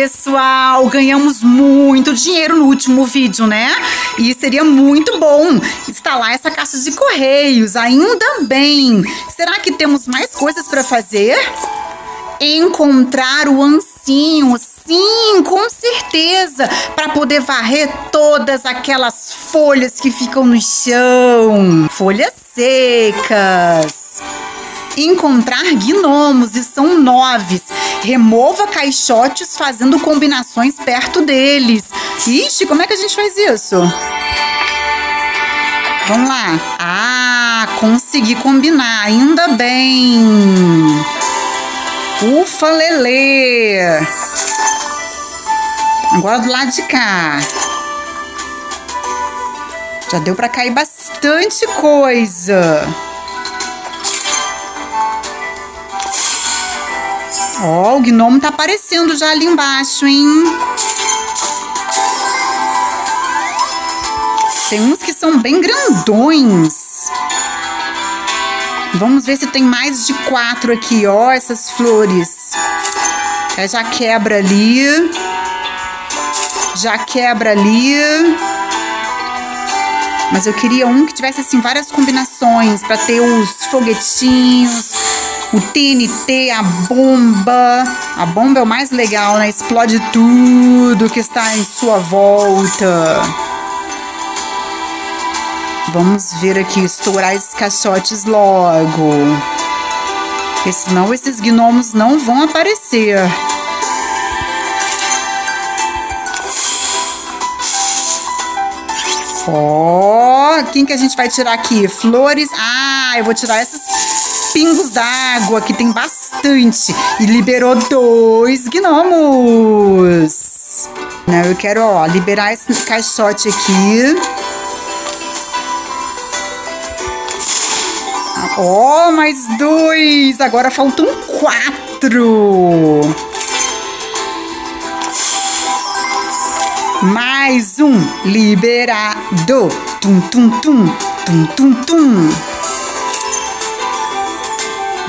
pessoal, ganhamos muito dinheiro no último vídeo, né? E seria muito bom instalar essa caixa de correios, ainda bem. Será que temos mais coisas para fazer? Encontrar o ancinho, sim, com certeza, para poder varrer todas aquelas folhas que ficam no chão, folhas secas. Encontrar gnomos, e são 9. Remova caixotes fazendo combinações perto deles. Ixi, como é que a gente faz isso? Vamos lá. Ah, consegui combinar, ainda bem. Ufa, lelê. Agora do lado de cá. Já deu pra cair bastante coisa. Ó, o gnomo tá aparecendo já ali embaixo, hein? Tem uns que são bem grandões. Vamos ver se tem mais de 4 aqui, ó, essas flores. Já quebra ali. Já quebra ali. Mas eu queria um que tivesse, assim, várias combinações pra ter os foguetinhos. O TNT, a bomba. A bomba é o mais legal, né? Explode tudo que está em sua volta. Vamos ver aqui, estourar esses caixotes logo. Porque senão esses gnomos não vão aparecer. Ó, quem que a gente vai tirar aqui? Flores. Ah, eu vou tirar essas... pingos d'água, que tem bastante. E liberou 2 gnomos. Não, eu quero, ó, liberar esse caixote aqui. Ó, mais 2. Agora faltam 4. Mais um liberado. Tum, tum, tum. Tum, tum, tum.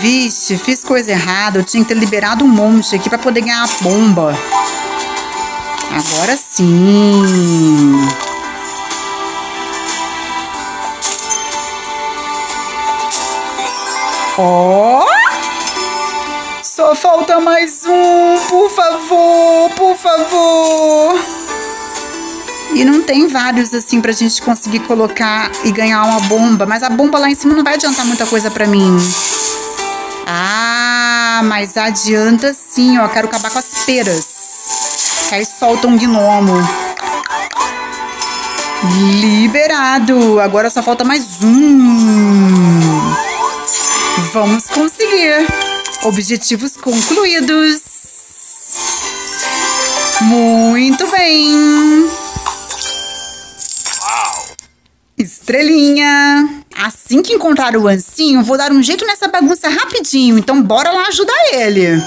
Vixe, fiz coisa errada. Eu tinha que ter liberado um monte aqui pra poder ganhar a bomba. Agora sim. Ó! Oh! Só falta mais um, por favor, por favor. E não tem vários assim pra gente conseguir colocar e ganhar uma bomba. Mas a bomba lá em cima não vai adiantar muita coisa pra mim. Ah, mas adianta sim, ó. Quero acabar com as peras. Que aí solta um gnomo. Liberado. Agora só falta mais um. Vamos conseguir. Objetivos concluídos. Muito bem. Estrelinha. Assim que encontrar o ancinho, vou dar um jeito nessa bagunça rapidinho. Então bora lá ajudar ele.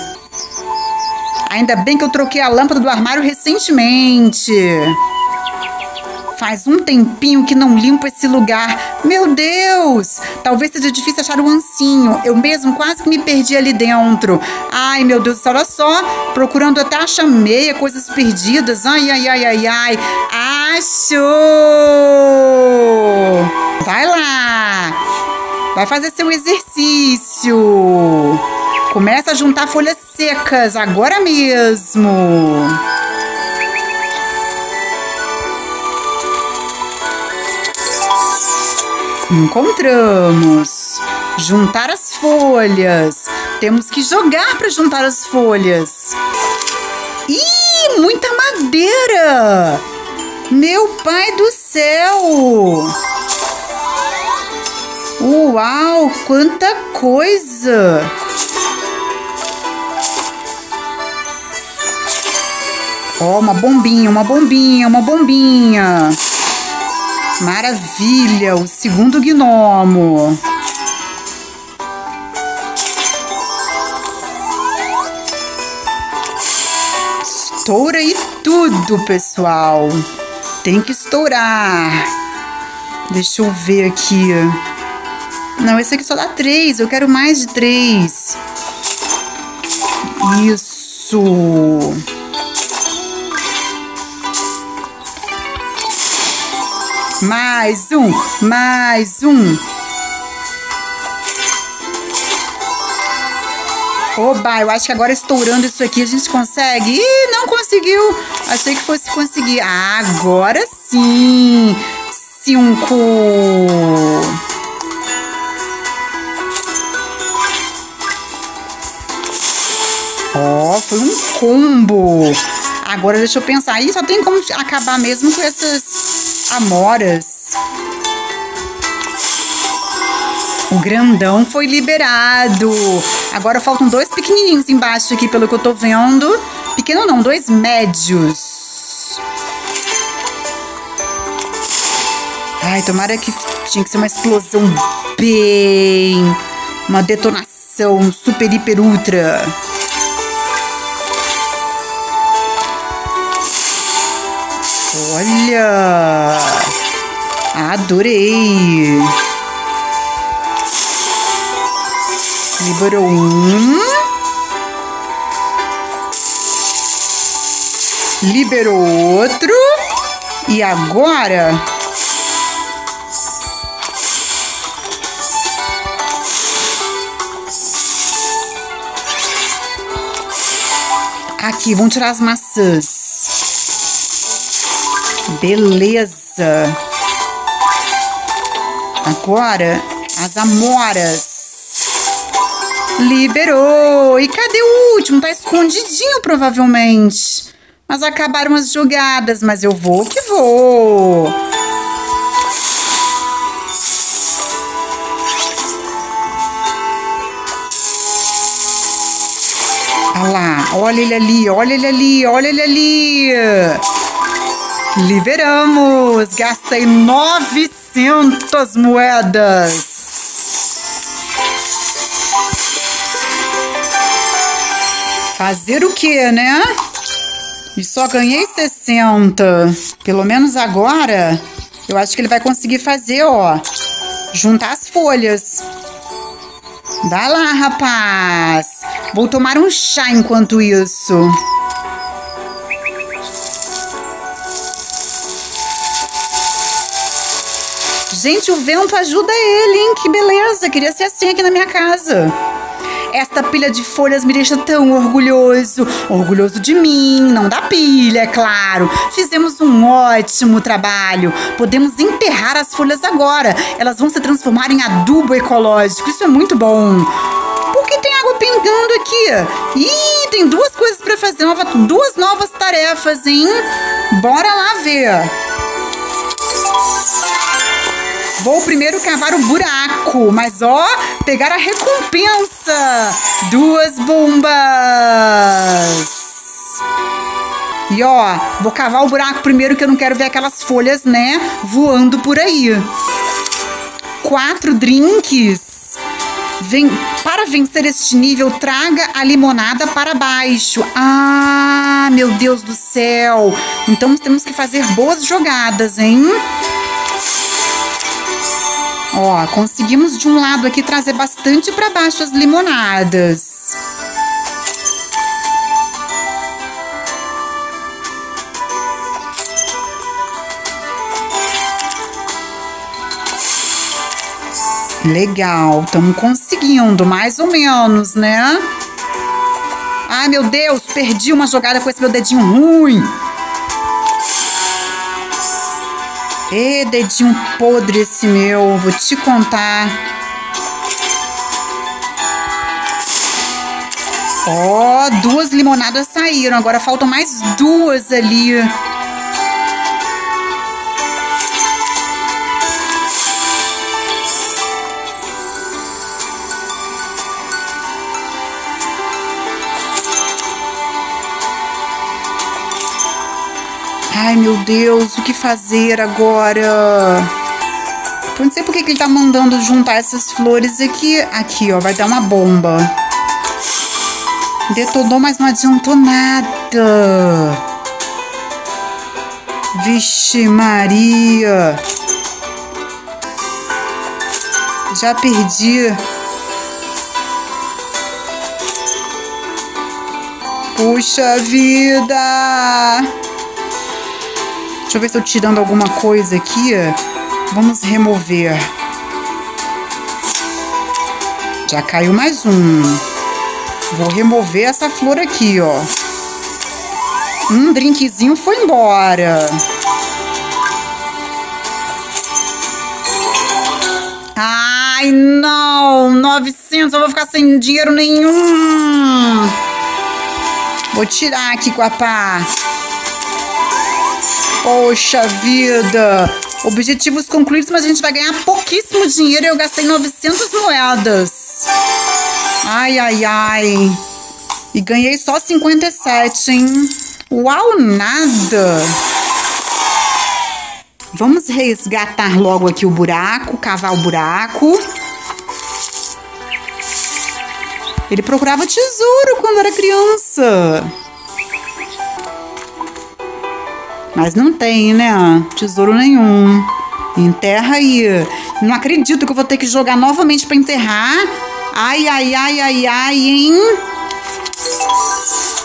Ainda bem que eu troquei a lâmpada do armário recentemente. Faz um tempinho que não limpo esse lugar. Meu Deus! Talvez seja difícil achar o ancinho. Eu mesmo quase que me perdi ali dentro. Ai, meu Deus, olha só. Procurando até achar meia, coisas perdidas. Ai, ai, ai, ai, ai. Achou! Vai lá! Vai fazer seu exercício. Começa a juntar folhas secas agora mesmo. Encontramos. Juntar as folhas. Temos que jogar para juntar as folhas. Ih, muita madeira! Meu pai do céu! Uau, quanta coisa! Ó, uma bombinha, uma bombinha, uma bombinha. Maravilha, o segundo gnomo. Estoura aí tudo, pessoal. Tem que estourar. Deixa eu ver aqui. Não, esse aqui só dá 3. Eu quero mais de 3. Isso. mais um. Oba, eu acho que agora estourando isso aqui a gente consegue. Ih, não conseguiu. Achei que fosse conseguir. Ah, agora sim. 5. Ó, foi um combo. Agora deixa eu pensar. Ih, só tem como acabar mesmo com essas amoras. O grandão foi liberado. Agora faltam 2 pequenininhos embaixo aqui, pelo que eu tô vendo. Pequeno não, 2 médios. Ai, tomara que... Tinha que ser uma explosão bem... Uma detonação super, hiper, ultra. Olha! Adorei! Liberou um. Liberou outro. E agora? Aqui, vamos tirar as maçãs. Beleza. Agora, as amoras. Liberou! E cadê o último? Tá escondidinho, provavelmente. Mas acabaram as jogadas, mas eu vou que vou. Olha lá, olha ele ali, olha ele ali, olha ele ali. Liberamos! Gastei 900 moedas. Fazer o quê, né? E só ganhei 60. Pelo menos agora, eu acho que ele vai conseguir fazer, ó. Juntar as folhas. Vai lá, rapaz. Vou tomar um chá enquanto isso. Gente, o vento ajuda ele, hein? Que beleza. Queria ser assim aqui na minha casa. Esta pilha de folhas me deixa tão orgulhoso. Orgulhoso de mim, não da pilha, é claro. Fizemos um ótimo trabalho. Podemos enterrar as folhas agora. Elas vão se transformar em adubo ecológico. Isso é muito bom. Por que tem água pingando aqui? Ih, tem 2 coisas pra fazer. 2 novas tarefas, hein? Bora lá ver. Vou primeiro cavar o buraco, mas ó, pegar a recompensa. 2 bombas. E ó, vou cavar o buraco primeiro que eu não quero ver aquelas folhas, né, voando por aí. 4 drinks. Para vencer este nível, traga a limonada para baixo. Ah, meu Deus do céu. Então temos que fazer boas jogadas, hein? Ó, conseguimos de um lado aqui trazer bastante pra baixo as limonadas. Legal, estamos conseguindo, mais ou menos, né? Ai, meu Deus, perdi uma jogada com esse meu dedinho ruim. Ê, dedinho podre esse meu, vou te contar. Ó, 2 limonadas saíram, agora faltam mais 2 ali. Ai, meu Deus, o que fazer agora? Eu não sei por que ele tá mandando juntar essas flores aqui. Aqui, ó, vai dar uma bomba. Detonou, mas não adiantou nada. Vixe Maria. Já perdi. Puxa vida. Deixa eu ver se eu tô tirando alguma coisa aqui. Vamos remover. Já caiu mais um. Vou remover essa flor aqui, ó. Um brinquezinho foi embora. Ai, não! 900, eu vou ficar sem dinheiro nenhum. Vou tirar aqui com a pá. Poxa vida! Objetivos concluídos, mas a gente vai ganhar pouquíssimo dinheiro e eu gastei 900 moedas. Ai, ai, ai. E ganhei só 57, hein? Uau, nada! Vamos resgatar logo aqui o buraco, cavar o buraco. Ele procurava tesouro quando era criança. Mas não tem, né? Tesouro nenhum. Enterra aí. Não acredito que eu vou ter que jogar novamente pra enterrar. Ai, ai, ai, ai, ai, hein?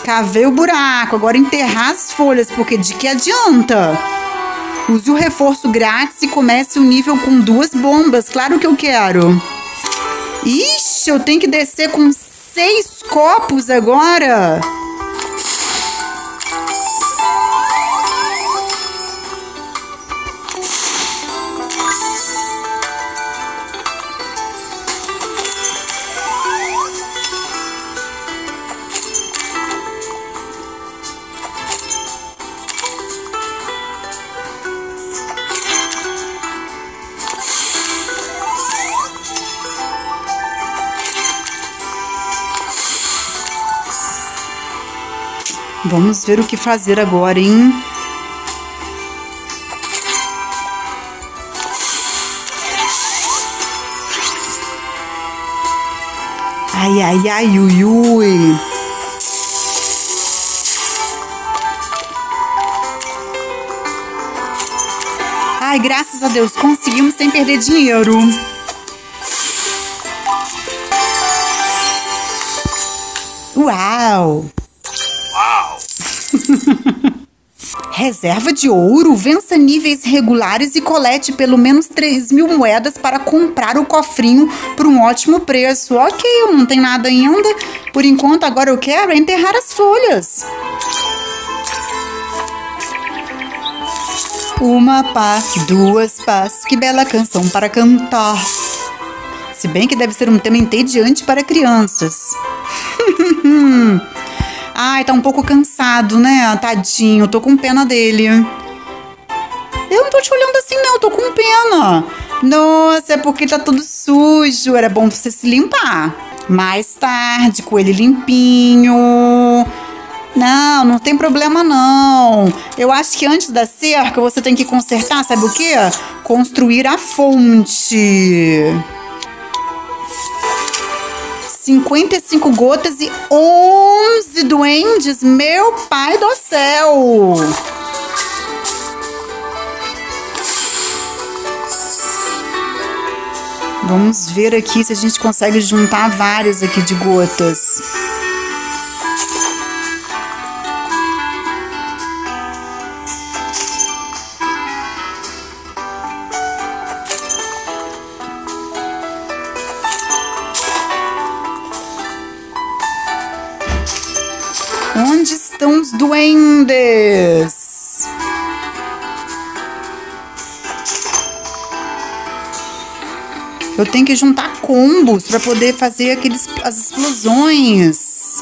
Cavei o buraco, agora enterrar as folhas, porque de que adianta? Use o reforço grátis e comece o nível com 2 bombas, claro que eu quero. Ixi, eu tenho que descer com 6 copos agora. Vamos ver o que fazer agora, hein? Ai, ai, ai, ui, ui. Ai, graças a Deus, conseguimos sem perder dinheiro. Uau! Reserva de ouro, vença níveis regulares e colete pelo menos 3.000 moedas para comprar o cofrinho por um ótimo preço. Ok, eu não tenho nada ainda. Por enquanto, agora eu quero enterrar as folhas. Uma pá, 2 pás, que bela canção para cantar. Se bem que deve ser um tema entediante para crianças. Ai, tá um pouco cansado, né? Tadinho, tô com pena dele. Eu não tô te olhando assim, não. Tô com pena. Nossa, é porque tá tudo sujo. Era bom você se limpar. Mais tarde, com ele limpinho. Não, não tem problema, não. Eu acho que antes da cerca, você tem que consertar, sabe o quê? Construir a fonte. 55 gotas e 11 duendes, meu pai do céu! Vamos ver aqui se a gente consegue juntar vários aqui de gotas. Onde estão os duendes? Eu tenho que juntar combos para poder fazer as explosões.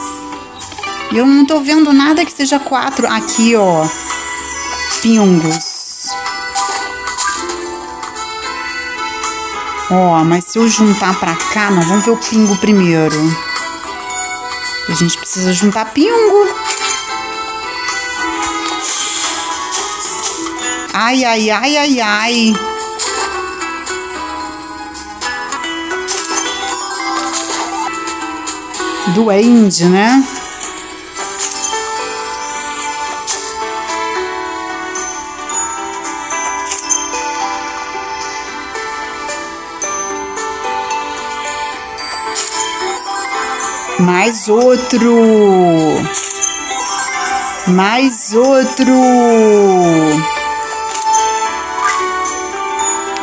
Eu não tô vendo nada que seja 4. Aqui, ó. Pingos. Ó, mas se eu juntar pra cá, nós vamos ver o pingo primeiro. A gente precisa juntar pingo. Ai, ai, ai, ai, ai. Duende, né? Mais outro. Mais outro.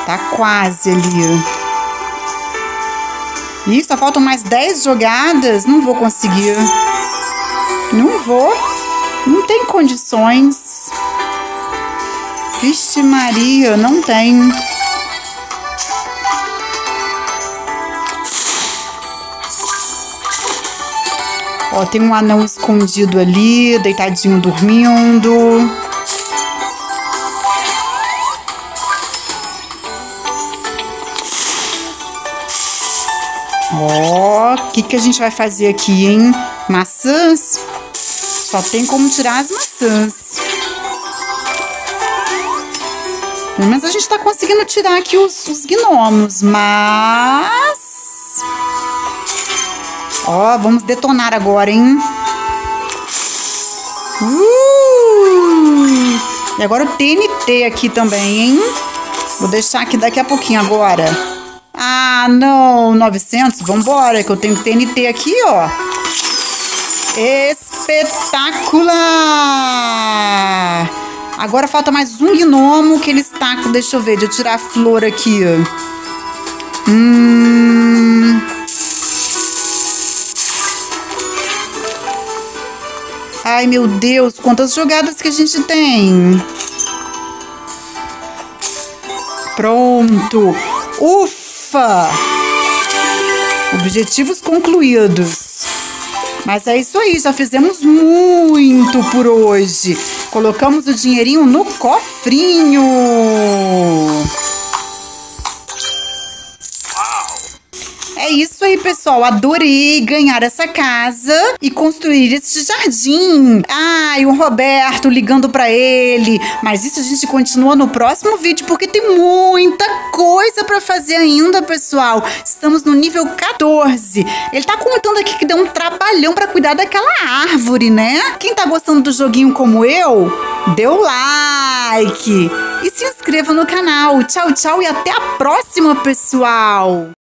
Tá quase ali. Ih, só faltam mais 10 jogadas. Não vou conseguir. Não vou. Não tem condições. Vixe Maria, não tem. Ó, tem um anão escondido ali, deitadinho, dormindo. Ó, o que a gente vai fazer aqui, hein? Maçãs? Só tem como tirar as maçãs. Pelo menos a gente tá conseguindo tirar aqui os gnomos, mas... Ó, vamos detonar agora, hein? E agora o TNT aqui também, hein? Vou deixar aqui daqui a pouquinho agora. Ah, não, 900, vambora, que eu tenho TNT aqui, ó. Espetacular! Agora falta mais um gnomo que ele está... Deixa eu ver, deixa eu tirar a flor aqui, ó. Ai, meu Deus, quantas jogadas que a gente tem. Pronto. Ufa! Objetivos concluídos. Mas é isso aí, já fizemos muito por hoje. Colocamos o dinheirinho no cofrinho. É isso aí, pessoal. Adorei ganhar essa casa e construir este jardim. Ai, o Roberto ligando pra ele. Mas isso a gente continua no próximo vídeo, porque tem muita coisa pra fazer ainda, pessoal. Estamos no nível 14. Ele tá contando aqui que deu um trabalhão pra cuidar daquela árvore, né? Quem tá gostando do joguinho como eu, dê o like. E se inscreva no canal. Tchau, tchau e até a próxima, pessoal.